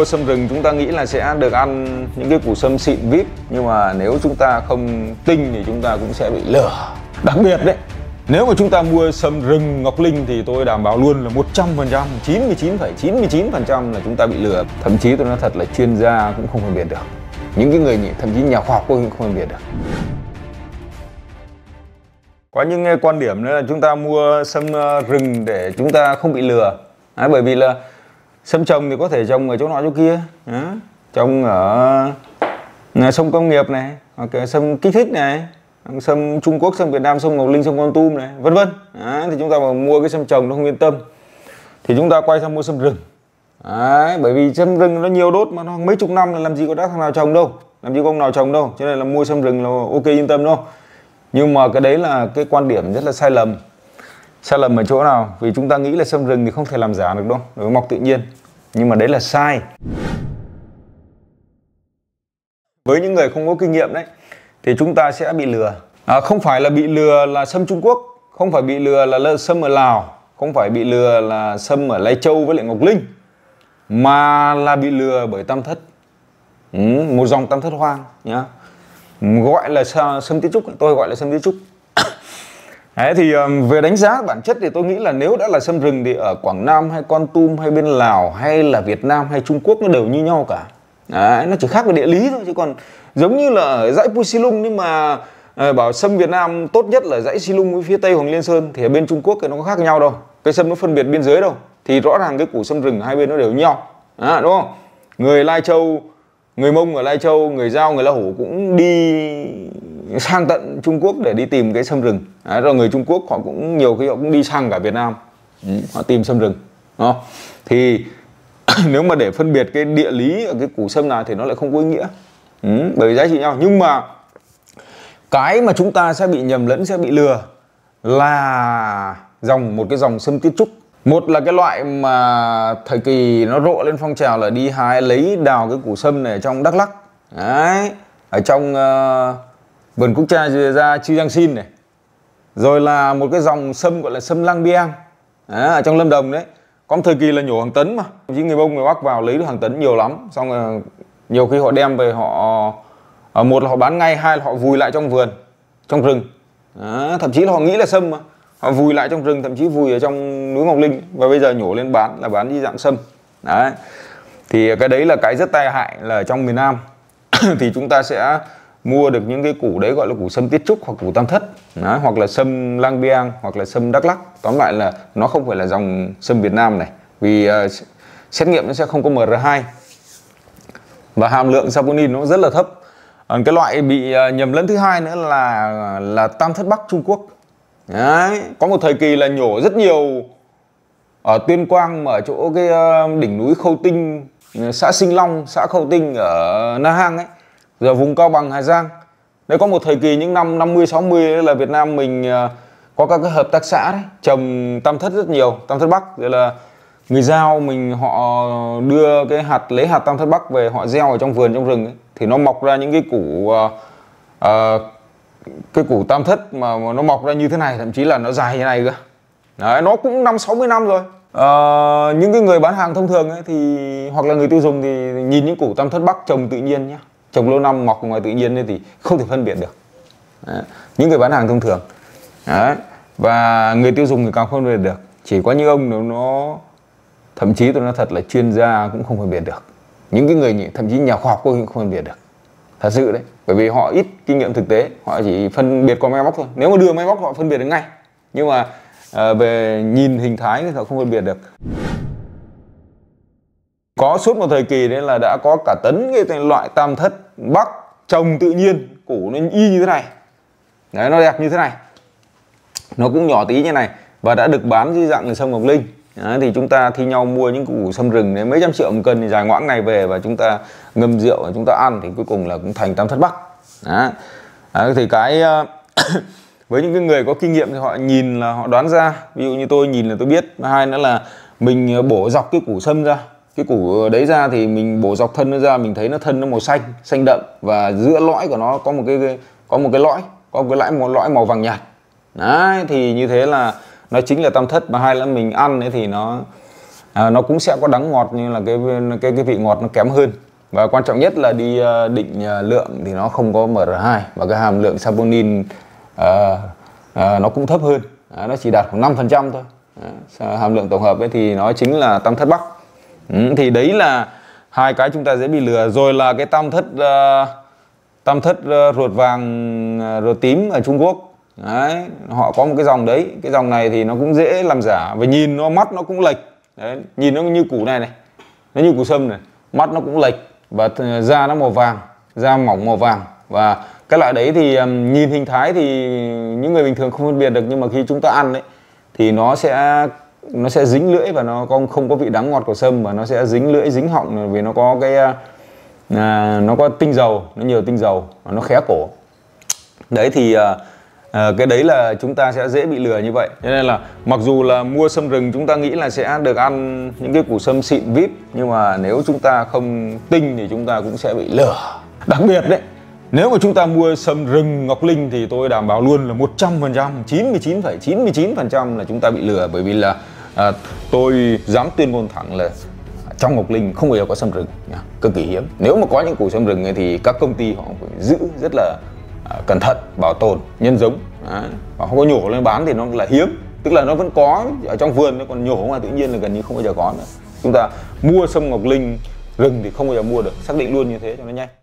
mua sâm rừng chúng ta nghĩ là sẽ được ăn những cái củ sâm xịn vip, nhưng mà nếu chúng ta không tinh thì chúng ta cũng sẽ bị lừa. Đặc biệt đấy, nếu mà chúng ta mua sâm rừng Ngọc Linh thì tôi đảm bảo luôn là 100%, 99,99% là chúng ta bị lừa. Thậm chí tôi nói thật là chuyên gia cũng không phân biệt được, những cái người thậm chí nhà khoa học cũng không phân biệt được. Có những quan điểm nữa là chúng ta mua sâm rừng để chúng ta không bị lừa, bởi vì là sâm trồng thì có thể trồng ở chỗ nọ chỗ kia, trồng ở sông công nghiệp này, hoặc sâm kích thích này, sâm Trung Quốc, sâm Việt Nam, sâm Ngọc Linh, sâm Kon Tum này, vân vân. Thì chúng ta mà mua cái sâm trồng nó không yên tâm thì chúng ta quay sang mua sâm rừng. Bởi vì sâm rừng nó nhiều đốt mà, nó mấy chục năm là làm gì có đã thằng nào trồng đâu, làm gì có ông nào trồng đâu, cho nên là mua sâm rừng là ok, yên tâm đâu. Nhưng mà cái đấy là cái quan điểm rất là sai lầm. Sai lầm ở chỗ nào? Vì chúng ta nghĩ là sâm rừng thì không thể làm giả được đâu, nó mọc tự nhiên. Nhưng mà đấy là sai. Với những người không có kinh nghiệm đấy thì chúng ta sẽ bị lừa. Không phải là bị lừa là sâm Trung Quốc, không phải bị lừa là sâm ở Lào, không phải bị lừa là sâm ở Lai Châu với lại Ngọc Linh, mà là bị lừa bởi tam thất, một dòng tam thất hoang nhá. Gọi là sâm tía trúc, tôi gọi là sâm tía trúc. Đấy, thì về đánh giá bản chất thì tôi nghĩ là nếu đã là sâm rừng thì ở Quảng Nam hay Kon Tum hay bên Lào hay là Việt Nam hay Trung Quốc nó đều như nhau cả. Đấy, nó chỉ khác về địa lý thôi, chứ còn giống như là ở dãy Pu Si Lung, nhưng mà bảo sâm Việt Nam tốt nhất là dãy Si Lung với phía tây Hoàng Liên Sơn thì ở bên Trung Quốc thì nó có khác nhau đâu, cái sâm nó phân biệt biên giới đâu, thì rõ ràng cái củ sâm rừng hai bên nó đều như nhau, đúng không? Người Lai Châu, người Mông ở Lai Châu, người Dao, người La Hủ cũng đi sang tận Trung Quốc để đi tìm cái sâm rừng. Đấy, rồi người Trung Quốc họ cũng nhiều khi họ cũng đi sang cả Việt Nam, họ tìm sâm rừng. Đó. Thì nếu mà để phân biệt cái địa lý ở cái củ sâm này thì nó lại không có ý nghĩa, bởi vì giá trị nhau. Nhưng mà cái mà chúng ta sẽ bị nhầm lẫn, sẽ bị lừa là một cái dòng sâm tía trúc. Một là cái loại mà thời kỳ nó rộ lên phong trào là đi hái lấy đào cái củ sâm này ở trong Đắk Lắk. Đấy, ở trong vườn quốc gia Chư Yang Sin này. Rồi là một cái dòng sâm gọi là sâm Lang Biang, ở trong Lâm Đồng đấy. Có một thời kỳ là nhổ hàng tấn mà, chứ người Mông người Bắc vào lấy được hàng tấn nhiều lắm. Xong rồi nhiều khi họ đem về họ, một là họ bán ngay, hai là họ vùi lại trong vườn, trong rừng. Đấy, thậm chí là họ nghĩ là sâm mà, họ vùi lại trong rừng, thậm chí vùi ở trong núi Ngọc Linh, và bây giờ nhổ lên bán là bán đi dạng sâm. Đấy, thì cái đấy là cái rất tai hại. Là trong miền Nam thì chúng ta sẽ mua được những cái củ đấy gọi là củ sâm tía trúc hoặc củ tam thất. Đấy, hoặc là sâm Lang Biang hoặc là sâm Đắk Lắk. Tóm lại là nó không phải là dòng sâm Việt Nam này, vì xét nghiệm nó sẽ không có MR2 và hàm lượng saponin nó rất là thấp. Cái loại bị nhầm lẫn thứ hai nữa là tam thất Bắc Trung Quốc. Đấy, có một thời kỳ là nhổ rất nhiều ở Tuyên Quang, ở chỗ cái đỉnh núi Khâu Tinh, xã Sinh Long, xã Khâu Tinh ở Na Hang ấy, rồi vùng Cao Bằng, Hà Giang. Đấy, có một thời kỳ những năm 50-60 là Việt Nam mình có các cái hợp tác xã đấy, trồng tam thất rất nhiều, tam thất Bắc. Rồi là người Dao mình họ đưa cái hạt, lấy hạt tam thất Bắc về họ gieo ở trong vườn, trong rừng ấy. Thì nó mọc ra những cái củ cái củ tam thất mà nó mọc ra như thế này, thậm chí là nó dài như thế này cơ. Đấy, nó cũng 50-60 năm rồi. Những cái người bán hàng thông thường ấy thì, hoặc là người tiêu dùng thì nhìn những củ tam thất Bắc trồng tự nhiên nhá, trồng lâu năm mọc ngoài tự nhiên thì không thể phân biệt được. Đấy, những người bán hàng thông thường. Đấy, và người tiêu dùng thì càng không phân biệt được. Chỉ có những ông nó, thậm chí tôi nói thật là chuyên gia cũng không phân biệt được, những cái người thậm chí nhà khoa học cũng không phân biệt được, thật sự đấy. Bởi vì họ ít kinh nghiệm thực tế, họ chỉ phân biệt qua máy móc thôi. Nếu mà đưa máy móc họ phân biệt được ngay, nhưng mà về nhìn hình thái thì họ không phân biệt được. Có suốt một thời kỳ đấy là đã có cả tấn cái loại tam thất Bắc trồng tự nhiên, củ nó y như thế này đấy, nó đẹp như thế này, nó cũng nhỏ tí như này, và đã được bán dưới dạng sâm Ngọc Linh. Đấy, thì chúng ta thi nhau mua những củ sâm rừng đấy, mấy trăm triệu một cân thì dài ngoãng này về, và chúng ta ngâm rượu và chúng ta ăn thì cuối cùng là cũng thành tam thất Bắc. Đấy. Đấy, thì cái với những cái người có kinh nghiệm thì họ nhìn là họ đoán ra. Ví dụ như tôi nhìn là tôi biết. Hai nữa là mình bổ dọc cái củ sâm ra, cái củ đấy ra thì mình bổ dọc thân nó ra, mình thấy nó thân nó màu xanh, xanh đậm, và giữa lõi của nó có một cái lõi màu vàng nhạt. Đấy, thì như thế là nó chính là tam thất. Mà hai là mình ăn ấy thì nó nó cũng sẽ có đắng ngọt nhưng là cái vị ngọt nó kém hơn. Và quan trọng nhất là đi định lượng thì nó không có MR2 và cái hàm lượng saponin nó cũng thấp hơn, nó chỉ đạt khoảng 5% thôi. Hàm lượng tổng hợp ấy thì nó chính là tam thất bắc. Thì đấy là hai cái chúng ta dễ bị lừa. Rồi là cái tam thất ruột vàng ruột tím ở Trung Quốc đấy, họ có một cái dòng đấy. Cái dòng này thì nó cũng dễ làm giả và nhìn nó mắt nó cũng lệch đấy, nhìn nó như củ này này, nó như củ sâm này, mắt nó cũng lệch và da nó màu vàng, da mỏng màu vàng. Và cái loại đấy thì nhìn hình thái thì những người bình thường không phân biệt được, nhưng mà khi chúng ta ăn đấy thì nó sẽ dính lưỡi và nó không có vị đắng ngọt của sâm, mà nó sẽ dính lưỡi dính họng vì nó có cái nó có tinh dầu, nó nhiều tinh dầu, nó khé cổ đấy. Thì cái đấy là chúng ta sẽ dễ bị lừa như vậy. Cho nên là mặc dù là mua sâm rừng chúng ta nghĩ là sẽ được ăn những cái củ sâm xịn vip, nhưng mà nếu chúng ta không tinh thì chúng ta cũng sẽ bị lừa. Đặc biệt đấy, nếu mà chúng ta mua sâm rừng Ngọc Linh thì tôi đảm bảo luôn là 100%, 99,99% là chúng ta bị lừa. Bởi vì là tôi dám tuyên ngôn thẳng là trong Ngọc Linh không bao giờ có sâm rừng, cực kỳ hiếm. Nếu mà có những củ sâm rừng thì các công ty họ phải giữ rất là cẩn thận, bảo tồn nhân giống. Đấy, họ không có nhổ lên bán thì nó là hiếm, tức là nó vẫn có ở trong vườn, nó còn nhổ mà tự nhiên là gần như không bao giờ có nữa. Chúng ta mua sâm Ngọc Linh rừng thì không bao giờ mua được, xác định luôn như thế cho nó nhanh.